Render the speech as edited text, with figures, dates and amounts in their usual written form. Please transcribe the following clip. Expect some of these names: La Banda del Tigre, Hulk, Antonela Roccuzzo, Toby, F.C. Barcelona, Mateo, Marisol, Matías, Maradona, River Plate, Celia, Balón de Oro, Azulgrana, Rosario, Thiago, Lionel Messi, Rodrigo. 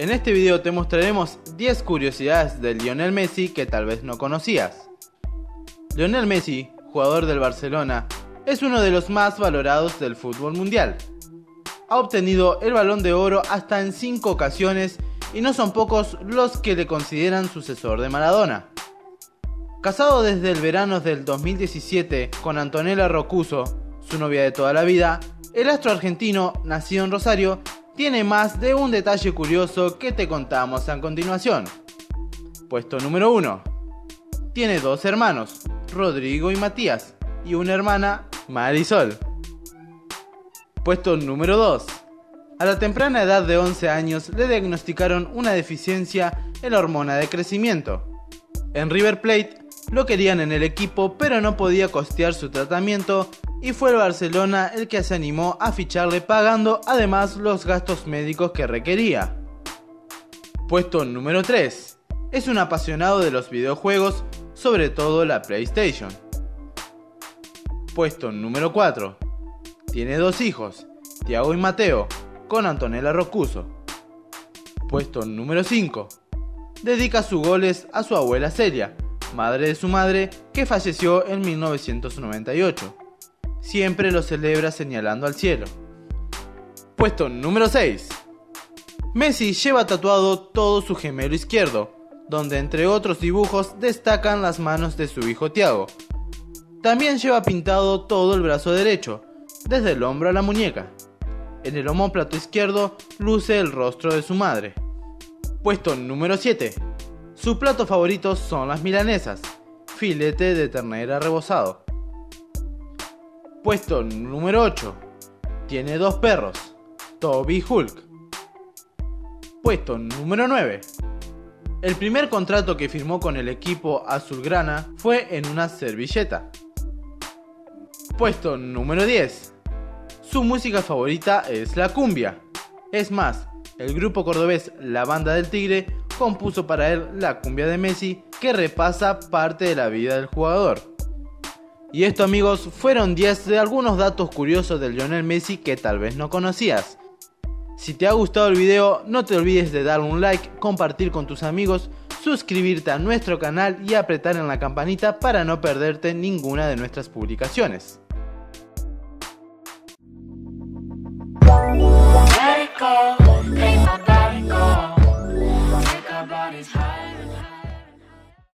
En este video te mostraremos 10 curiosidades de Lionel Messi que tal vez no conocías. Lionel Messi, jugador del Barcelona, es uno de los más valorados del fútbol mundial. Ha obtenido el Balón de Oro hasta en 5 ocasiones y no son pocos los que le consideran sucesor de Maradona. Casado desde el verano del 2017 con Antonela Roccuzzo, su novia de toda la vida, el astro argentino, nacido en Rosario, tiene más de un detalle curioso que te contamos a continuación. Puesto número 1. Tiene 2 hermanos, Rodrigo y Matías, y una hermana, Marisol. Puesto número 2. A la temprana edad de 11 años le diagnosticaron una deficiencia en la hormona de crecimiento. En River Plate lo querían en el equipo, pero no podía costear su tratamiento y fue el Barcelona el que se animó a ficharle, pagando además los gastos médicos que requería. Puesto número 3. Es un apasionado de los videojuegos, sobre todo la PlayStation. Puesto número 4. Tiene 2 hijos, Thiago y Mateo, con Antonela Roccuzzo. Puesto número 5. Dedica sus goles a su abuela Celia, madre de su madre, que falleció en 1998. Siempre lo celebra señalando al cielo. Puesto número 6. Messi lleva tatuado todo su gemelo izquierdo, donde entre otros dibujos destacan las manos de su hijo Thiago. También lleva pintado todo el brazo derecho, desde el hombro a la muñeca. En el omóplato izquierdo luce el rostro de su madre. Puesto número 7. Su plato favorito son las milanesas, filete de ternera rebozado. Puesto número 8. Tiene 2 perros, Toby y Hulk. Puesto número 9. El primer contrato que firmó con el equipo azulgrana fue en una servilleta. Puesto número 10. Su música favorita es la cumbia. Es más, el grupo cordobés La Banda del Tigre compuso para él la cumbia de Messi, que repasa parte de la vida del jugador. Y esto, amigos, fueron 10 de algunos datos curiosos de Lionel Messi que tal vez no conocías. Si te ha gustado el video, no te olvides de darle un like, compartir con tus amigos, suscribirte a nuestro canal y apretar en la campanita para no perderte ninguna de nuestras publicaciones.